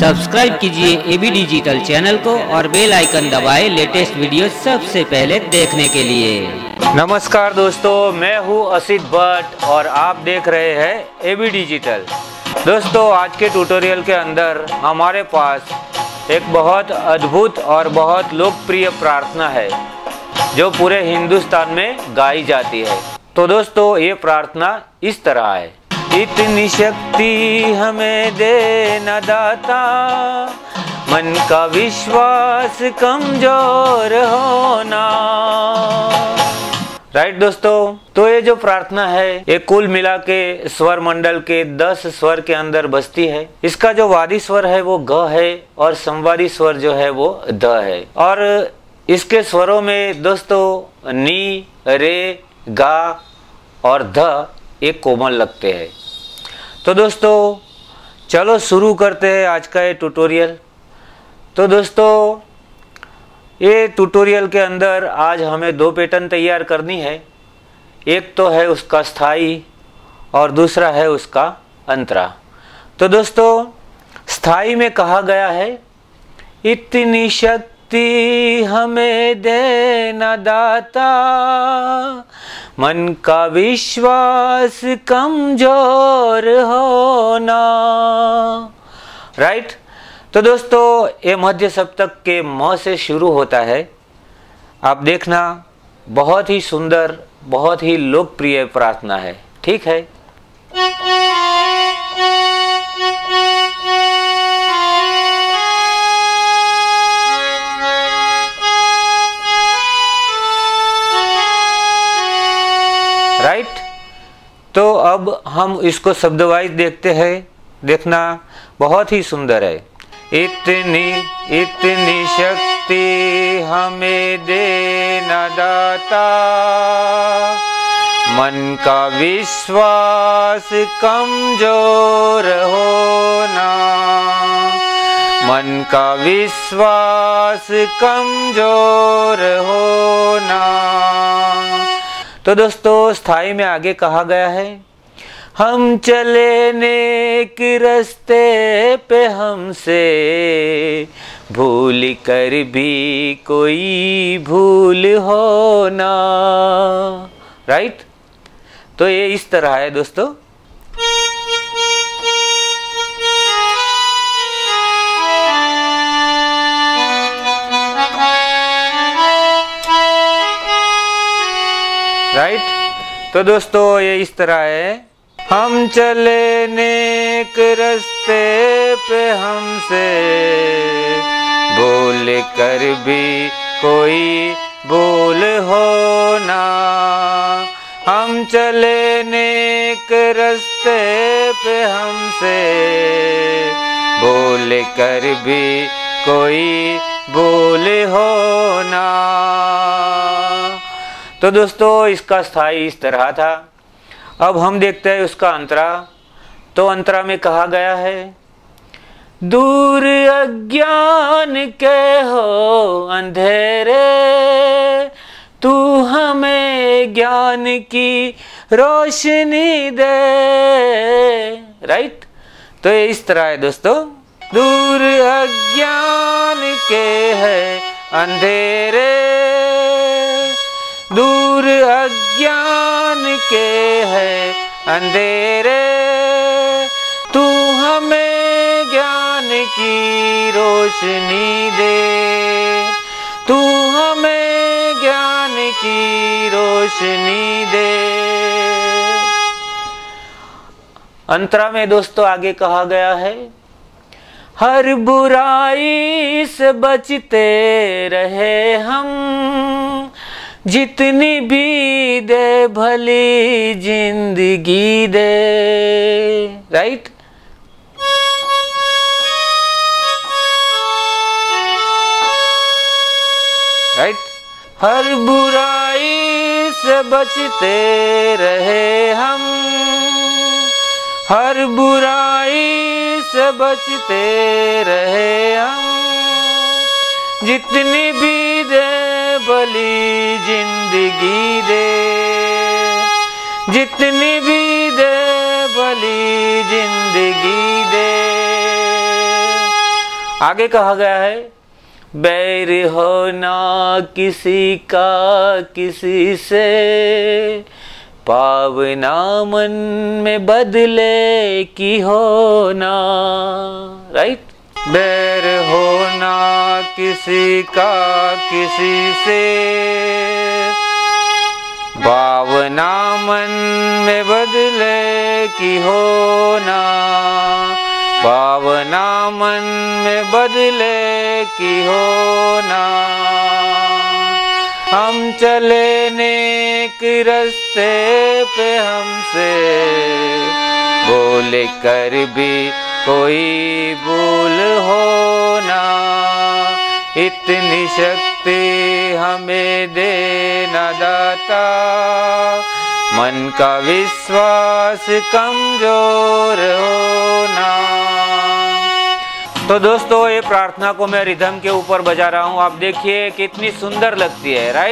Subscribe कीजिए AB digital channel को और बेल आइकन दबाएं लेटेस्ट वीडियो सबसे पहले देखने के लिए। नमस्कार दोस्तों, मैं हूँ असित भट्ट और आप देख रहे हैं एबी डिजिटल। दोस्तों, आज के ट्यूटोरियल के अंदर हमारे पास एक बहुत अद्भुत और बहुत लोकप्रिय प्रार्थना है जो पूरे हिंदुस्तान में गाई जाती है। तो दोस्तों, ये प्रार्थना इस तरह है। इतनी शक्ति हमें देना दाता, मन का विश्वास कमजोर होना। राइट दोस्तों, तो ये जो प्रार्थना है ये कुल मिला के स्वर मंडल के 10 स्वर के अंदर बसती है। इसका जो वादी स्वर है वो ग है और संवादी स्वर जो है वो ध है। और इसके स्वरों में दोस्तों नी, रे, गा और ध एक कोमल लगते हैं। तो दोस्तों चलो शुरू करते हैं आज का ये ट्यूटोरियल। तो दोस्तों, ये ट्यूटोरियल के अंदर आज हमें दो पैटर्न तैयार करनी है। एक तो है उसका स्थाई और दूसरा है उसका अंतरा। तो दोस्तों, स्थाई में कहा गया है इतनी शक्ति हमें देना दाता, मन का विश्वास कमजोर होना। राइट, तो दोस्तों ये मध्य सप्तक के म से शुरू होता है। आप देखना, बहुत ही सुंदर, बहुत ही लोकप्रिय प्रार्थना है। ठीक है, राइट तो अब हम इसको शब्दवाइज देखते हैं। देखना बहुत ही सुंदर है। इतनी शक्ति हमें देना दाता, मन का विश्वास कमजोर होना। मन का विश्वास कमजोर होना। तो दोस्तों, स्थाई में आगे कहा गया है हम चले नेक रस्ते पे, हमसे भूल कर भी कोई भूल हो ना। राइट, तो ये इस तरह है दोस्तों। राइट, तो दोस्तों ये इस तरह है। हम चले नेक रस्ते पे, हमसे भूल कर भी कोई भूल हो ना। हम चले नेक रस्ते पे, हमसे भूल कर भी कोई भूल हो ना। तो दोस्तों, इसका स्थाई इस तरह था। अब हम देखते हैं उसका अंतरा। तो अंतरा में कहा गया है दूर अज्ञान के हो अंधेरे, तू हमें ज्ञान की रोशनी दे। राइट, तो ये इस तरह है दोस्तों। दूर अज्ञान के है अंधेरे, दूर अज्ञान के है अंधेरे, तू हमें ज्ञान की रोशनी दे। तू हमें ज्ञान की रोशनी दे। अंतरा में दोस्तों आगे कहा गया है हर बुराई से बचते रहे हम, जितनी भी दे भली जिंदगी दे। राइट, राइट, हर बुराई से बचते रहे हम, हर बुराई से बचते रहे हम, जितनी भी दे भली जिंदगी दे। जितनी भी दे भली जिंदगी दे। आगे कहा गया है, बैर हो ना किसी का किसी से, पावना मन में बदले की होना। राइट, बैर होना किसी का किसी से, पावना मन में बदले की होना, पावना मन में बदले की होना। हम चले नेक रस्ते पे हमसे, बोले कर भी कोई भूल होना। इतनी शक्ति हमें देना दाता, मन का विश्वास कमजोर होना। तो दोस्तों, ये प्रार्थना को मैं रिदम के ऊपर बजा रहा हूँ, आप देखिए कितनी सुंदर लगती है।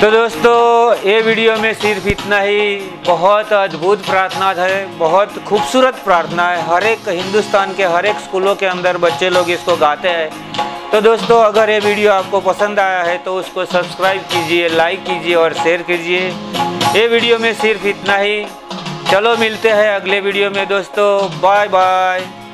तो दोस्तों, ये वीडियो में सिर्फ इतना ही। बहुत अद्भुत प्रार्थना है, बहुत खूबसूरत प्रार्थना है। हर एक हिंदुस्तान के हर एक स्कूलों के अंदर बच्चे लोग इसको गाते हैं। तो दोस्तों, अगर ये वीडियो आपको पसंद आया है तो उसको सब्सक्राइब कीजिए, लाइक कीजिए और शेयर कीजिए। ये वीडियो में सिर्फ इतना ही। चलो मिलते हैं अगले वीडियो में दोस्तों, बाय बाय।